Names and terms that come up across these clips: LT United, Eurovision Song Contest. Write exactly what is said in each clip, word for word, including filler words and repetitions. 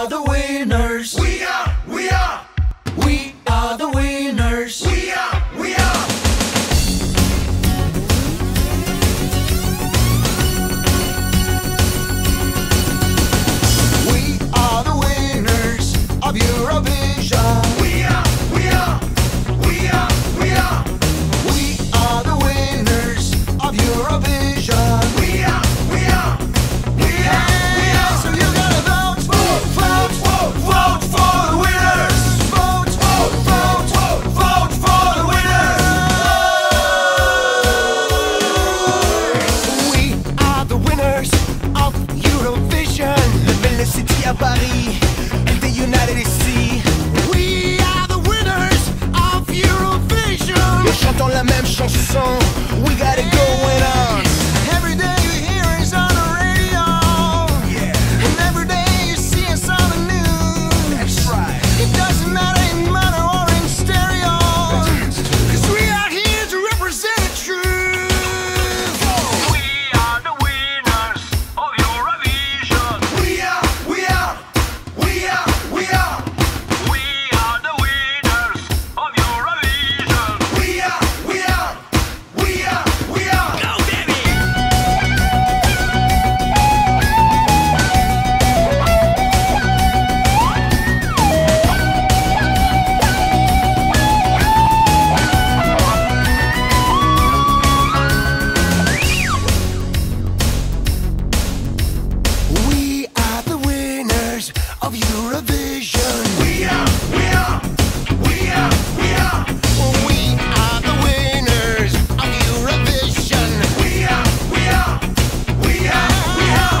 are the winners. We are, we are. We are the winners. We are, we are. We are the winners of Eurovision. We are, we are. We are, we are. We are the winners of Eurovision. We are, we are. We are, we are. So you gotta vote, vote, vote, vote, vote for the winners. Vote, vote, vote, vote, vote for the winners. We are the winners of Eurovision. The Belle City of Paris and the United Sea. We are the winners of Eurovision. Nous chantons la même chanson. We gotta go win on. Every day you hear us on the radio. Yeah. And every day you see us on the news. That's right. It doesn't matter in mono or in stereo. Cause we are here to represent the truth. We are the winners of Eurovision. We are, we are. We are, we are. We are the winners of Eurovision. We are, we are. We are, we are. Go,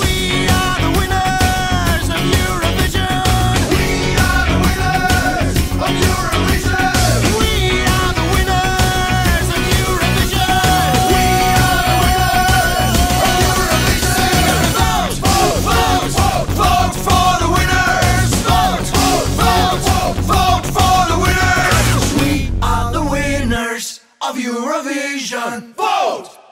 baby! We are the winners of Eurovision. We are, we are. We are, we are. We are the winners of Eurovision. We are, we are. We are, we are. We are the winners of Eurovision. We are the winners of Eurovision. We are the winners of Eurovision. We are the winners of Eurovision. Vote, vote, vote, vote, vote for the winners. Vote, vote, vote, vote, vote for the winners. We are the winners of Eurovision. Vote!